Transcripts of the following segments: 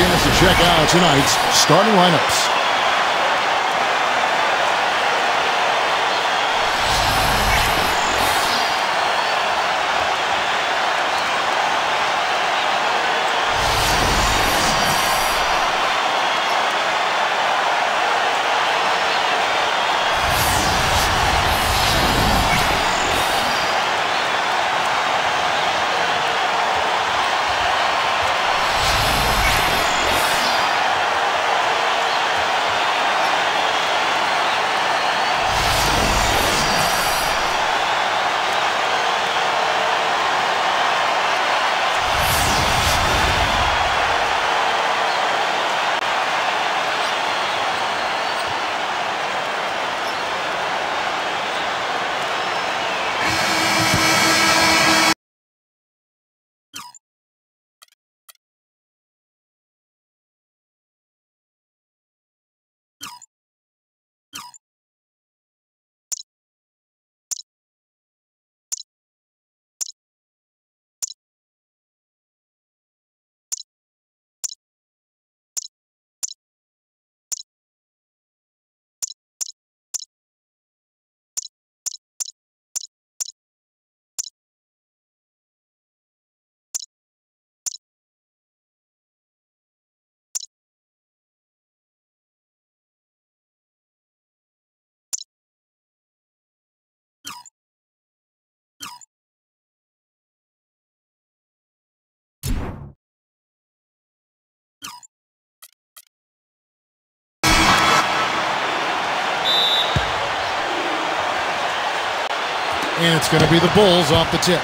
chance to check out tonight's starting lineups. And it's going to be the Bulls off the tip.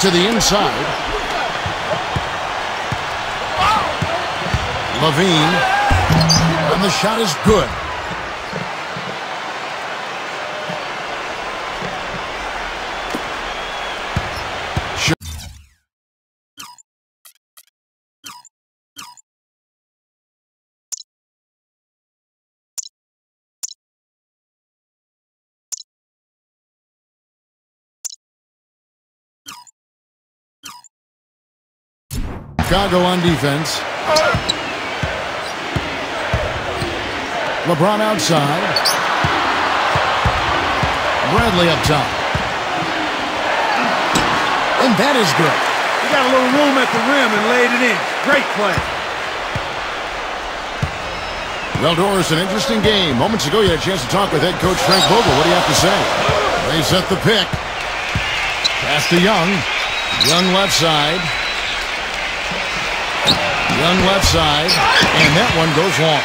To the inside. Levine. And the shot is good. Chicago on defense. LeBron outside. Bradley up top. And that is good. He got a little room at the rim and laid it in. Great play. Well, Doris, an interesting game. Moments ago, you had a chance to talk with head coach Frank Vogel. What do you have to say? They set the pick. Pass to Young. Young left side. Young left side, and that one goes long.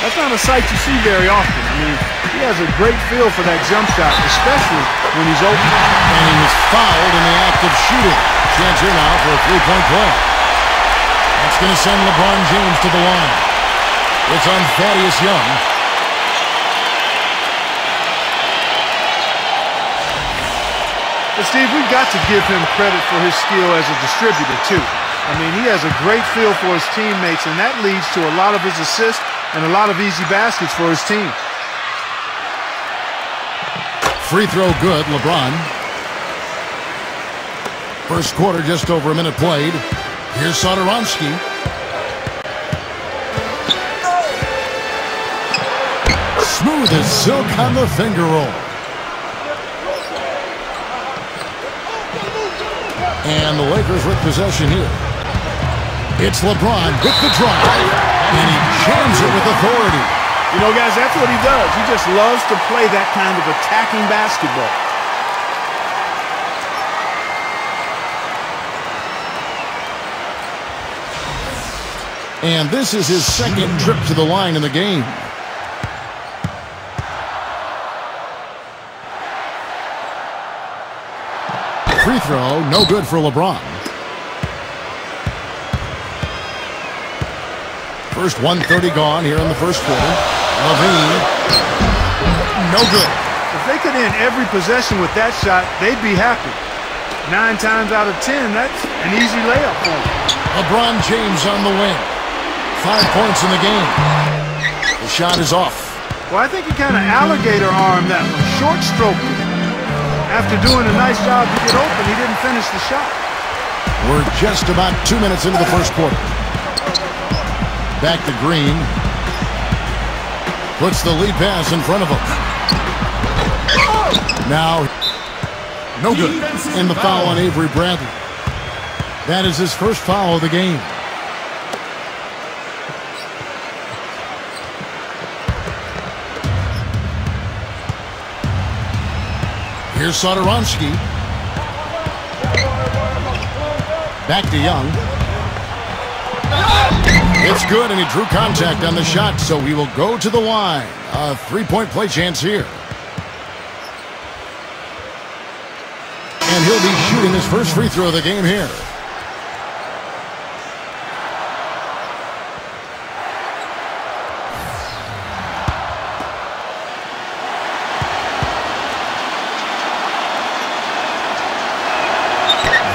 That's not a sight you see very often. I mean, he has a great feel for that jump shot, especially when he's open. And he was fouled in the act of shooting. Chance here now for a three-point play. That's going to send LeBron James to the line. It's on Thaddeus Young. But Steve, we've got to give him credit for his skill as a distributor, too. I mean, he has a great feel for his teammates, and that leads to a lot of his assists and a lot of easy baskets for his team. Free throw good, LeBron. First quarter, just over a minute played. Here's Satoransky. Smooth as silk on the finger roll. And the Lakers with possession here. It's LeBron with the drive, and he jams it with authority. You know, guys, that's what he does. He just loves to play that kind of attacking basketball. And this is his second trip to the line in the game. Free throw, no good for LeBron. First 1:30 gone here in the first quarter. Levine. No good. If they could end every possession with that shot, they'd be happy. 9 times out of 10, that's an easy layup for them. LeBron James on the win. 5 points in the game. The shot is off. Well, I think he kind of alligator armed that one. Short stroke. After doing a nice job to get open, he didn't finish the shot. We're just about 2 minutes into the first quarter. Back to Green. Puts the lead pass in front of him. Now, no good. And the foul on Avery Bradley. That is his first foul of the game. Here's Satoransky. Back to Young. It's good, and he drew contact on the shot, so we will go to the line. A three-point play chance here. And he'll be shooting his first free throw of the game here.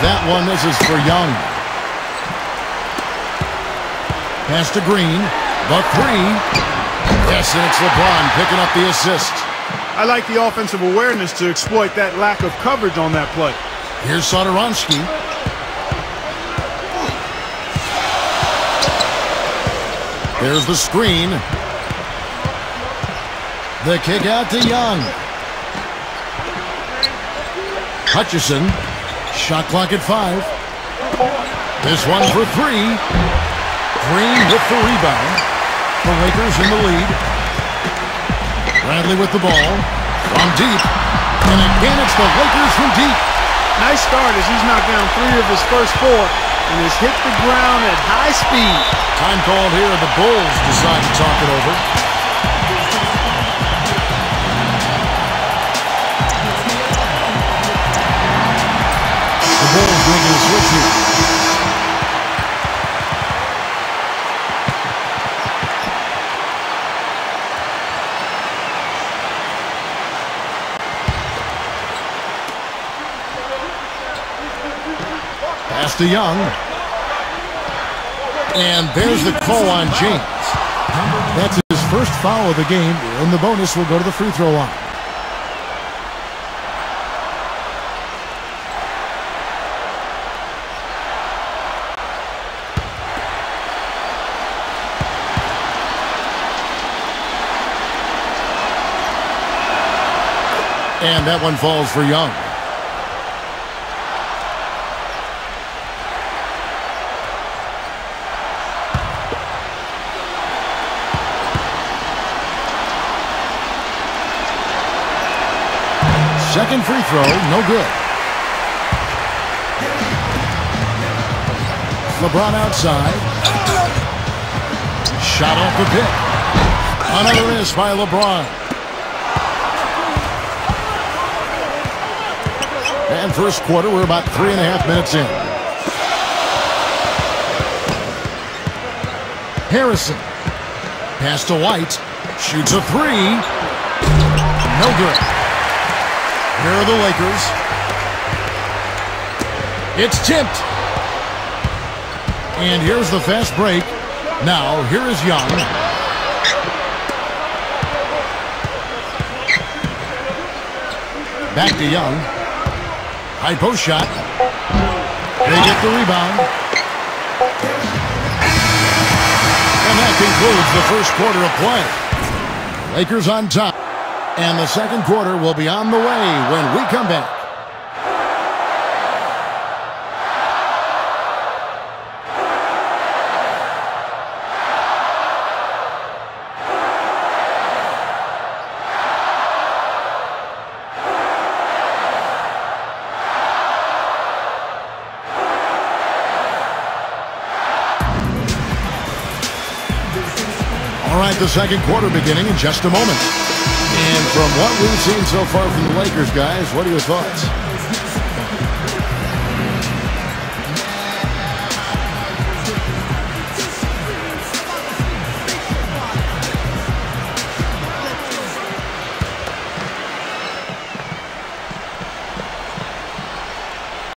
That one, this is for Young. Pass to Green. The three. Yes, and it's LeBron picking up the assist. I like the offensive awareness to exploit that lack of coverage on that play. Here's Satoransky. There's the screen. The kick out to Young. Hutchison. Shot clock at 5. This one for three. Green with the rebound. The Lakers in the lead. Bradley with the ball. From deep. And again, it's the Lakers from deep. Nice start as he's knocked down 3 of his first 4. And has hit the ground at high speed. Time called here, and the Bulls decide to talk it over. Bulls bring the switch here. Pass to Young. And there's the call on James. That's his first foul of the game, and the bonus will go to the free throw line. And that one falls for Young. Second free throw, no good. LeBron outside. Shot off the pick. Another miss by LeBron. And first quarter, we're about 3.5 minutes in. Harrison. Pass to White. Shoots a three. No good. Here are the Lakers. It's tipped. And here's the fast break. Now, here is Young. Back to Young. High post shot. They get the rebound. And that concludes the first quarter of play. Lakers on top. And the second quarter will be on the way when we come back. The second quarter beginning in just a moment. And from what we've seen so far from the Lakers, guys, what are your thoughts?